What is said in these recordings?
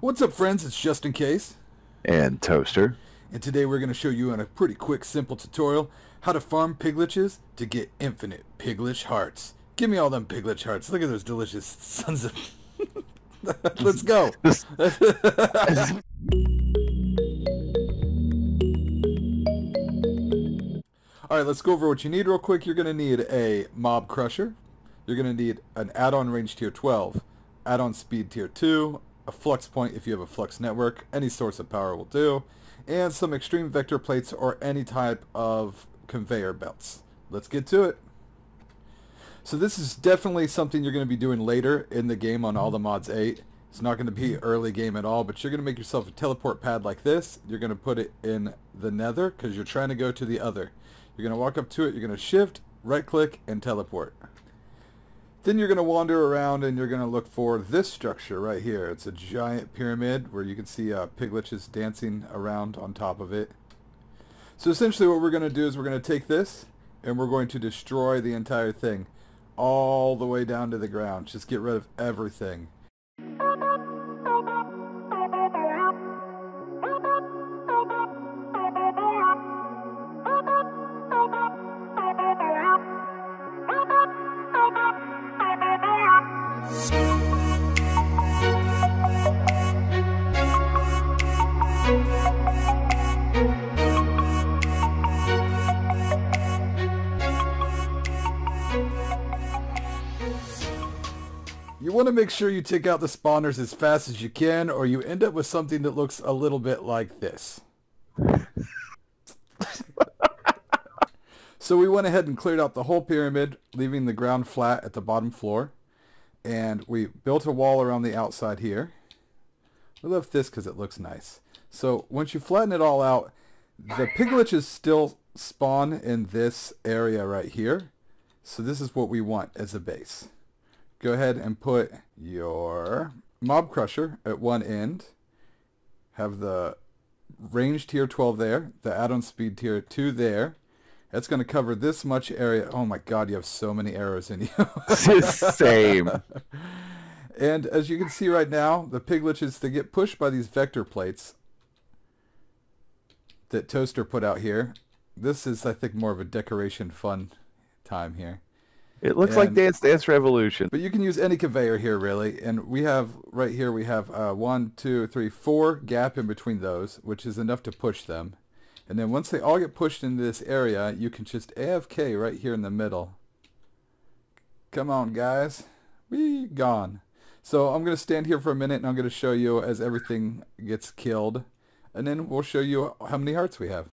What's up, friends? It's Justin Case. And Toaster. And today we're going to show you on a pretty quick, simple tutorial how to farm pigliches to get infinite piglich hearts. Give me all them piglich hearts. Look at those delicious sons of... Let's go. Alright, let's go over what you need real quick. You're going to need a mob crusher. You're going to need an add-on range tier 12, add-on speed tier 2, a flux point if you have a flux network, any source of power will do, and some extreme vector plates or any type of conveyor belts. Let's get to it. So this is definitely something you're going to be doing later in the game on all the mods 8. It's not going to be early game at all, but you're going to make yourself a teleport pad like this. You're going to put it in the nether because you're trying to go to the other. You're going to walk up to it, you're going to shift, right click, and teleport. Then you're going to wander around and you're going to look for this structure right here. It's a giant pyramid where you can see pigliches dancing around on top of it. So essentially what we're going to do is we're going to take this and we're going to destroy the entire thing all the way down to the ground. Just get rid of everything. You want to make sure you take out the spawners as fast as you can, or you end up with something that looks a little bit like this. So we went ahead and cleared out the whole pyramid, leaving the ground flat at the bottom floor. And we built a wall around the outside here. We left this because it looks nice. So once you flatten it all out, the pigliches still spawn in this area right here. So this is what we want as a base. Go ahead and put your mob crusher at one end. Have the range tier 12 there, the add-on speed tier 2 there. That's going to cover this much area. Oh my god, you have so many arrows in you. Same. And as you can see right now, the pigliches, they get pushed by these vector plates that Toaster put out here. This is, I think, more of a decoration fun time here. It looks like Dance Dance Revolution. But you can use any conveyor here, really. And we have, right here, we have 1, 2, 3, 4 gap in between those, which is enough to push them. And then once they all get pushed into this area, you can just AFK right here in the middle. Come on, guys. Whee, gone. So I'm going to stand here for a minute, and I'm going to show you as everything gets killed. And then we'll show you how many hearts we have.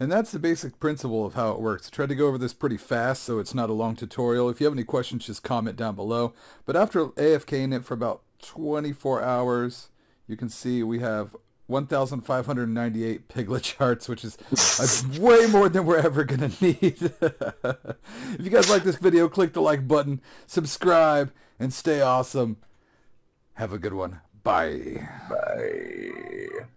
And that's the basic principle of how it works. Try to go over this pretty fast so it's not a long tutorial. If you have any questions, just comment down below. But after AFKing it for about 24 hours, you can see we have 1,598 piglich hearts, which is way more than we're ever going to need. If you guys like this video, click the like button, subscribe, and stay awesome. Have a good one. Bye. Bye.